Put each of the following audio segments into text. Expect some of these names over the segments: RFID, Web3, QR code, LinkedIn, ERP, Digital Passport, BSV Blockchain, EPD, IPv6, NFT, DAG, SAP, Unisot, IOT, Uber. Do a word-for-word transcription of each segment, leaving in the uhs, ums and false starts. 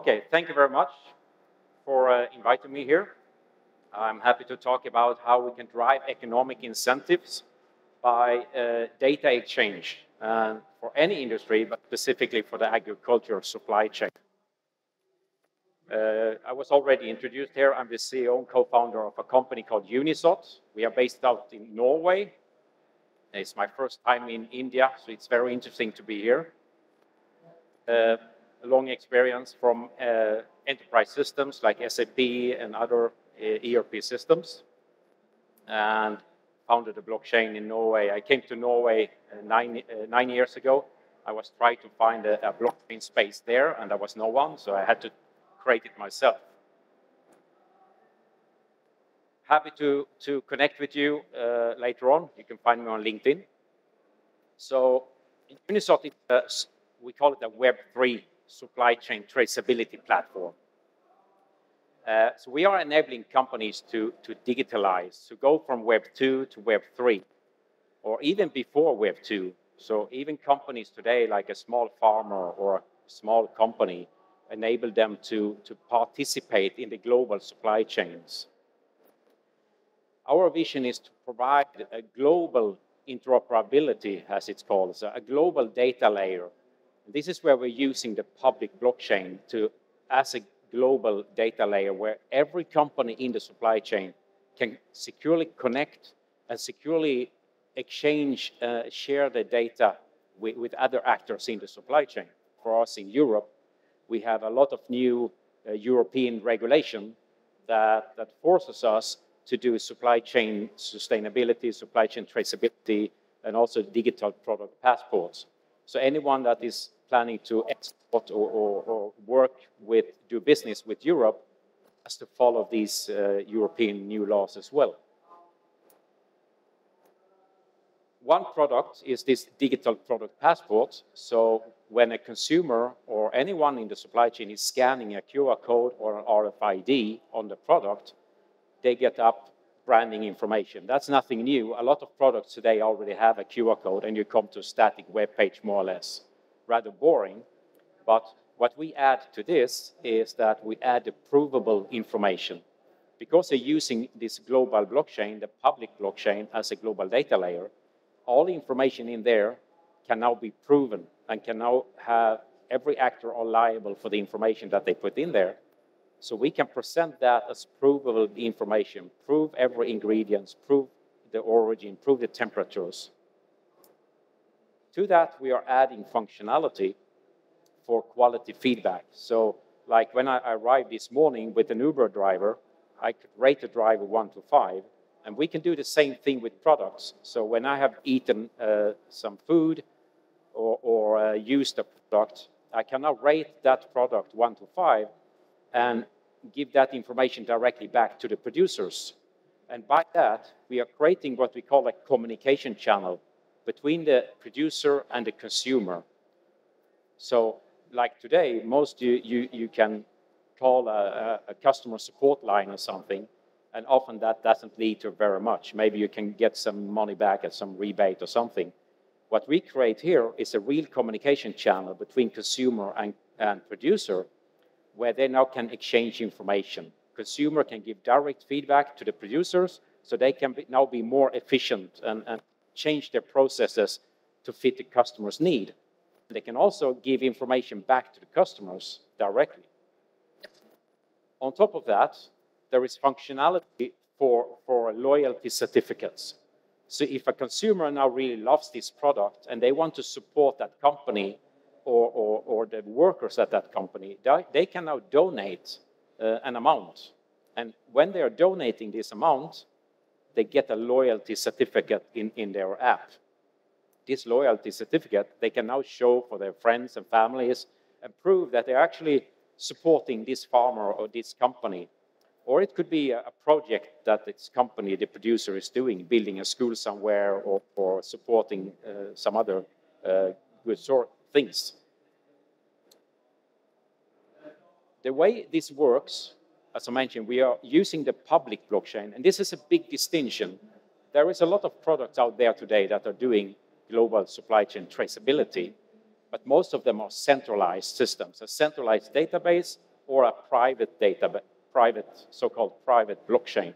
Okay, thank you very much for uh, inviting me here. I'm happy to talk about how we can drive economic incentives by uh, data exchange uh, for any industry, but specifically for the agriculture supply chain. Uh, I was already introduced here. I'm the C E O and co-founder of a company called Unisot. We are based out in Norway. It's my first time in India, so it's very interesting to be here. Uh, a long experience from uh, enterprise systems like S A P and other uh, E R P systems, and founded a blockchain in Norway. I came to Norway uh, nine, uh, nine years ago. I was trying to find a, a blockchain space there, and there was no one, so I had to create it myself. Happy to, to connect with you uh, later on. You can find me on LinkedIn. So in Unisot, it, uh, we call it a Web three supply chain traceability platform. Uh, so we are enabling companies to, to digitalize, to go from Web two to Web three, or even before Web two. So even companies today, like a small farmer or a small company, enable them to, to participate in the global supply chains. Our vision is to provide a global interoperability, as it's called, so a global data layer. This is where we're using the public blockchain to, as a global data layer, where every company in the supply chain can securely connect and securely exchange, uh, share the data with, with other actors in the supply chain. For us in Europe, we have a lot of new uh, European regulation that, that forces us to do supply chain sustainability, supply chain traceability, and also digital product passports. So anyone that is planning to export or, or, or work with, do business with Europe has to follow these uh, European new laws as well. One product is this digital product passport. So when a consumer or anyone in the supply chain is scanning a Q R code or an R F I D on the product, they get up branding information. That's nothing new. A lot of products today already have a Q R code, and you come to a static web page, more or less. Rather boring. But what we add to this is that we add the provable information. Because they're using this global blockchain, the public blockchain, as a global data layer, all the information in there can now be proven and can now have every actor are liable for the information that they put in there. So we can present that as provable information, prove every ingredient, prove the origin, prove the temperatures. To that, we are adding functionality for quality feedback. So like when I arrived this morning with an Uber driver, I could rate the driver one to five. And we can do the same thing with products. So when I have eaten uh, some food or, or uh, used a product, I can now rate that product one to five and give that information directly back to the producers. And by that, we are creating what we call a communication channel between the producer and the consumer. So like today, most you, you, you can call a, a customer support line or something, and often that doesn't lead to very much. Maybe you can get some money back at some rebate or something. What we create here is a real communication channel between consumer and, and producer, where they now can exchange information. Consumer can give direct feedback to the producers, so they can be, now be more efficient and, and change their processes to fit the customer's need. They can also give information back to the customers directly. On top of that, there is functionality for, for loyalty certificates. So if a consumer now really loves this product and they want to support that company or, or, or the workers at that company, they can now donate uh, an amount. And when they are donating this amount, they get a loyalty certificate in, in their app. This loyalty certificate, they can now show for their friends and families and prove that they're actually supporting this farmer or this company. Or it could be a project that its company, the producer, is doing, building a school somewhere or, or supporting uh, some other uh, good sort of things. The way this works, as I mentioned, we are using the public blockchain, and this is a big distinction. There is a lot of products out there today that are doing global supply chain traceability, but most of them are centralized systems, a centralized database or a private data, private, so-called private blockchain.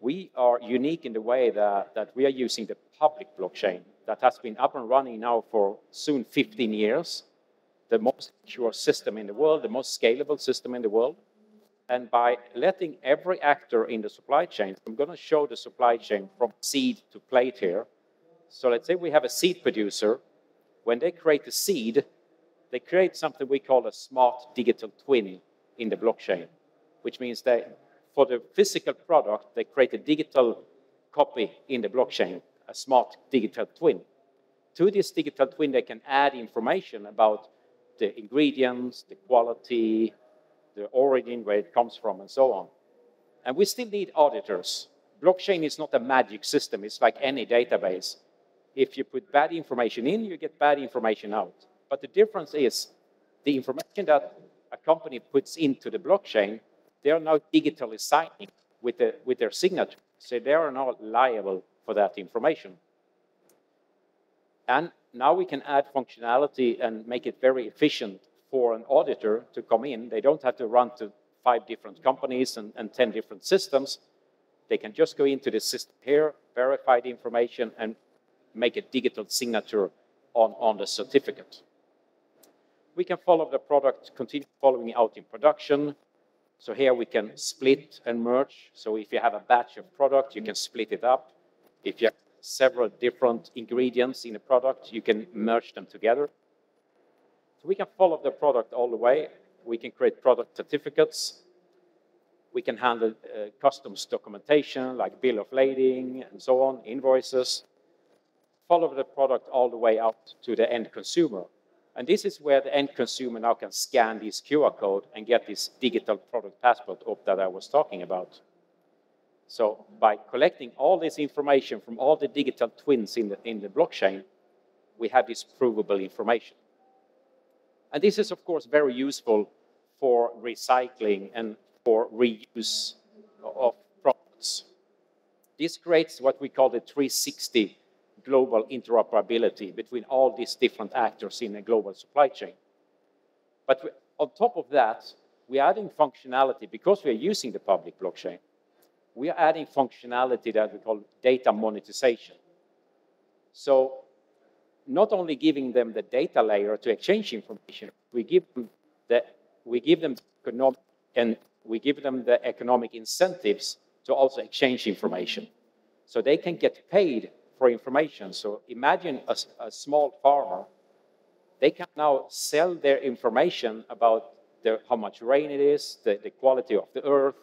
We are unique in the way that, that we are using the public blockchain that has been up and running now for soon fifteen years, the most secure system in the world, the most scalable system in the world. And by letting every actor in the supply chain, I'm going to show the supply chain from seed to plate here. So let's say we have a seed producer. When they create a seed, they create something we call a smart digital twin in the blockchain, which means they, for the physical product, they create a digital copy in the blockchain, a smart digital twin. To this digital twin, they can add information about the ingredients, the quality, the origin, where it comes from, and so on. And we still need auditors. Blockchain is not a magic system. It's like any database. If you put bad information in, you get bad information out. But the difference is the information that a company puts into the blockchain, they are now digitally signing with, the, with their signature. So they are not liable for that information. And now we can add functionality and make it very efficient for an auditor to come in. They don't have to run to five different companies and, and ten different systems. They can just go into the system here, verify the information, and make a digital signature on, on the certificate. We can follow the product, continue following out in production. So here we can split and merge. So if you have a batch of product, you can split it up. If you have several different ingredients in a product, you can merge them together. So we can follow the product all the way. We can create product certificates. We can handle uh, customs documentation like bill of lading and so on, invoices. Follow the product all the way out to the end consumer. And this is where the end consumer now can scan this Q R code and get this digital product passport up that I was talking about. So by collecting all this information from all the digital twins in the, in the blockchain, we have this provable information. And this is, of course, very useful for recycling and for reuse of products. This creates what we call the three sixty global interoperability between all these different actors in a global supply chain. But on top of that, we're adding functionality because we're using the public blockchain. We are adding functionality that we call data monetization. So not only giving them the data layer to exchange information, we give them the, we give them economic, and we give them the economic incentives to also exchange information. So they can get paid for information. So imagine a, a small farmer. They can now sell their information about their, how much rain it is, the, the quality of the earth,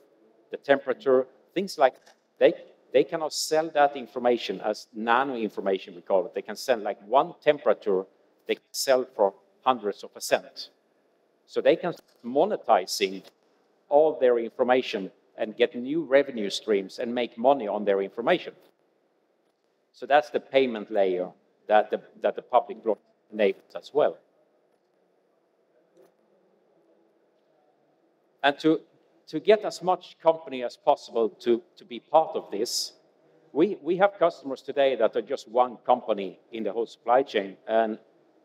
the temperature, things like that. They, they cannot sell that information as nano information, we call it. They can sell like one temperature, they can sell for hundreds of percent. So they can start monetizing all their information and get new revenue streams and make money on their information. So that's the payment layer that the, that the public blockchain enables as well. And to To get as much company as possible to, to be part of this, we, we have customers today that are just one company in the whole supply chain, and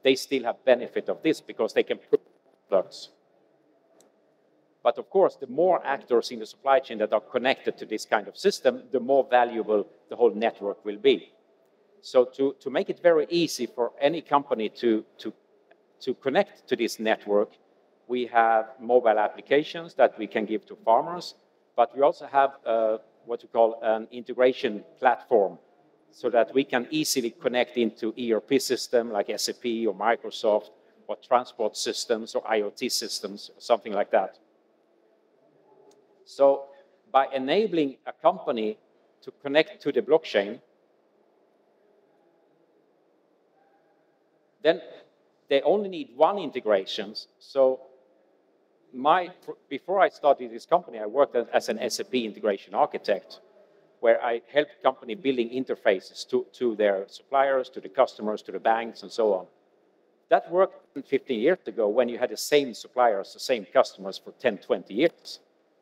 they still have benefit of this because they can prove products. But of course, the more actors in the supply chain that are connected to this kind of system, the more valuable the whole network will be. So to, to make it very easy for any company to, to, to connect to this network, we have mobile applications that we can give to farmers, but we also have uh, what we call an integration platform so that we can easily connect into E R P systems like S A P or Microsoft or transport systems or I O T systems, or something like that. So by enabling a company to connect to the blockchain, then they only need one integration. So My, before I started this company, I worked as an S A P integration architect, where I helped company building interfaces to, to their suppliers, to the customers, to the banks, and so on. That worked fifteen years ago when you had the same suppliers, the same customers for ten, twenty years.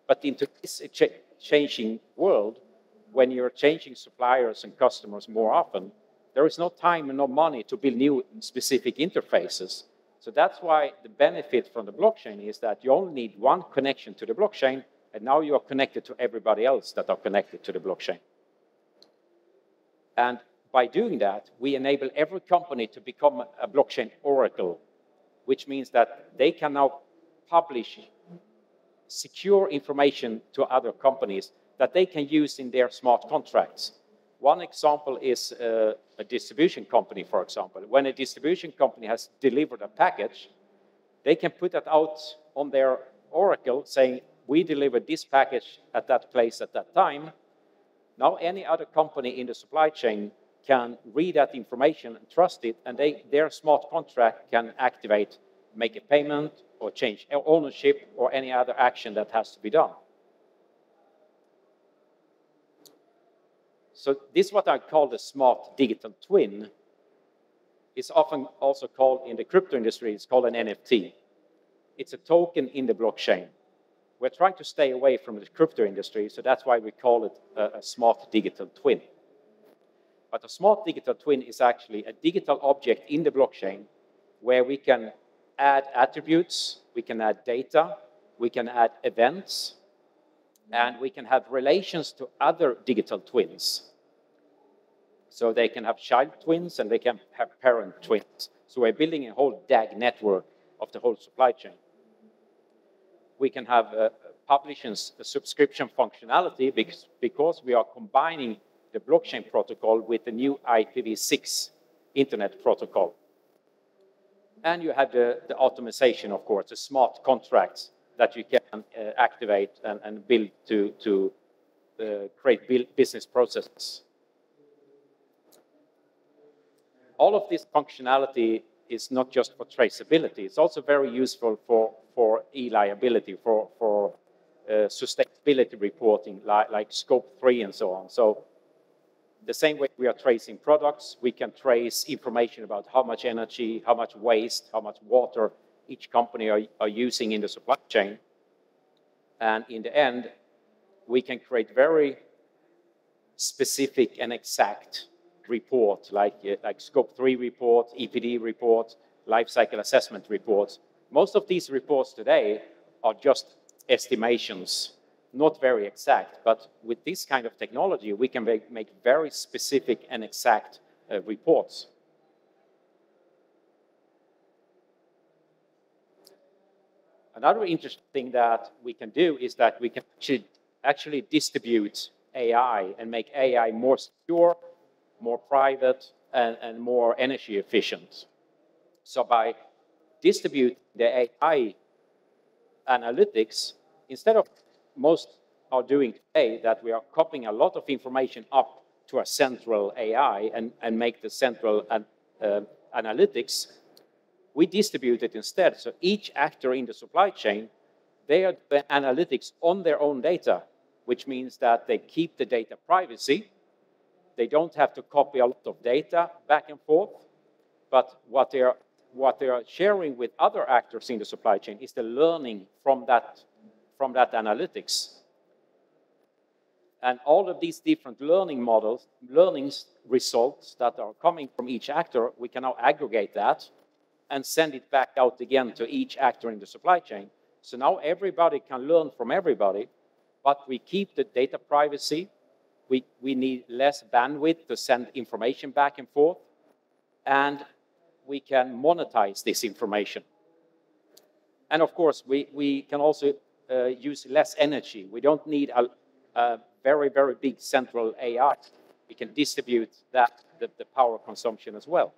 But into this ch changing world, when you're changing suppliers and customers more often, there is no time and no money to build new specific interfaces. So that's why the benefit from the blockchain is that you only need one connection to the blockchain, and now you are connected to everybody else that are connected to the blockchain. And by doing that, we enable every company to become a blockchain oracle, which means that they can now publish secure information to other companies that they can use in their smart contracts. One example is uh, a distribution company, for example. When a distribution company has delivered a package, they can put that out on their oracle saying, we delivered this package at that place at that time. Now any other company in the supply chain can read that information and trust it, and they, their smart contract can activate, make a payment, or change ownership, or any other action that has to be done. So this is what I call the smart digital twin. It's often also called, in the crypto industry, it's called an N F T. It's a token in the blockchain. We're trying to stay away from the crypto industry, so that's why we call it a, a smart digital twin. But a smart digital twin is actually a digital object in the blockchain where we can add attributes, we can add data, we can add events, and we can have relations to other digital twins. So they can have child twins and they can have parent twins. So we're building a whole D A G network of the whole supply chain. We can have uh, publish and subscription functionality because, because we are combining the blockchain protocol with the new I P v six internet protocol. And you have the, the automation, of course, the smart contracts that you can uh, activate and, and build to, to uh, create build business processes. All of this functionality is not just for traceability, it's also very useful for, for e-liability, for, for uh, sustainability reporting, like, like scope three and so on. So the same way we are tracing products, we can trace information about how much energy, how much waste, how much water each company are, are using in the supply chain. And in the end, we can create very specific and exact reports, like, like scope three reports, E P D reports, life cycle assessment reports. Most of these reports today are just estimations. Not very exact, but with this kind of technology, we can make very specific and exact uh, reports. Another interesting thing that we can do is that we can actually, actually distribute A I and make A I more secure, more private, and, and more energy efficient. So by distributing the A I analytics, instead of most are doing today, that we are copying a lot of information up to a central A I and, and make the central an, uh, analytics, we distribute it instead. So each actor in the supply chain, they are doing analytics on their own data, which means that they keep the data privacy. They don't have to copy a lot of data back and forth, but what they are, what they are sharing with other actors in the supply chain is the learning from that from that analytics. And all of these different learning models, learnings results that are coming from each actor, we can now aggregate that and send it back out again to each actor in the supply chain. So now everybody can learn from everybody, but we keep the data privacy. We, we need less bandwidth to send information back and forth, and we can monetize this information. And of course, we, we can also Uh, use less energy. We don't need a, a very, very big central A I. We can distribute that, the, the power consumption as well.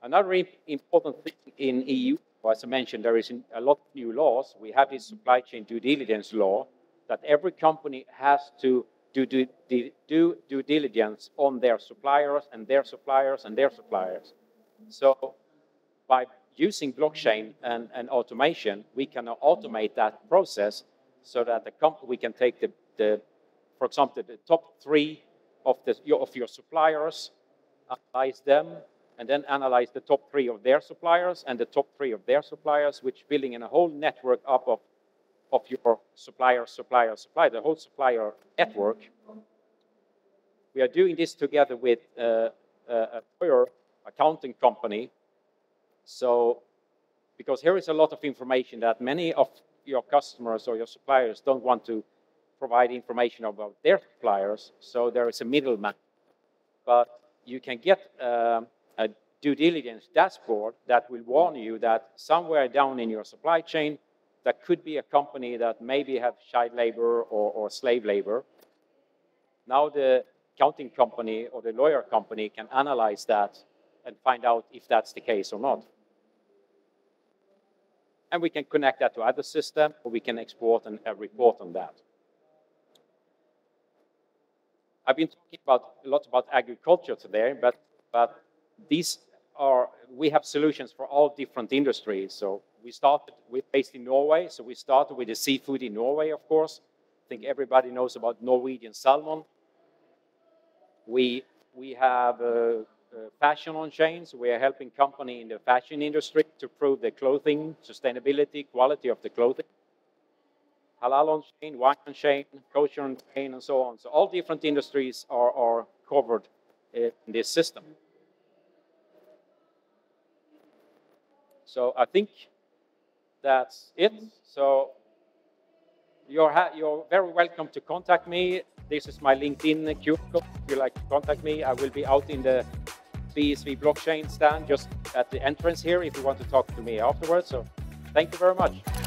Another important thing in E U, as I mentioned, there is a lot of new laws. We have this supply chain due diligence law that every company has to do due, due, due diligence on their suppliers and their suppliers and their suppliers. So by using blockchain and, and automation, we can automate that process so that the comp we can take the, the, for example, the top three of, the, of your suppliers, analyze them, and then analyze the top three of their suppliers and the top three of their suppliers, which building in a whole network up of, of your supplier, supplier, supplier, the whole supplier network. We are doing this together with uh, uh, lawyer, accounting company. So, because here is a lot of information that many of your customers or your suppliers don't want to provide information about their suppliers, so there is a middleman. But you can get um, a due diligence dashboard that will warn you that somewhere down in your supply chain, there could be a company that maybe have child labor or, or slave labor. Now the accounting company or the lawyer company can analyze that and find out if that's the case or not. And we can connect that to other system, or we can export and uh, report on that. I've been talking about a lot about agriculture today, but but these are we have solutions for all different industries. So we started with based in Norway, so we started with the seafood in Norway, of course. I think everybody knows about Norwegian salmon. We we have uh, uh, fashion on chains. We are helping company in the fashion industry to prove their clothing, sustainability, quality of the clothing. Halal on chain, wine on chain, kosher on chain, and so on. So all different industries are, are covered in this system. So I think that's it. So you're, ha you're very welcome to contact me. This is my LinkedIn Q R code. If you like to contact me, I will be out in the B S V Blockchain stand just at the entrance here if you want to talk to me afterwards. So thank you very much.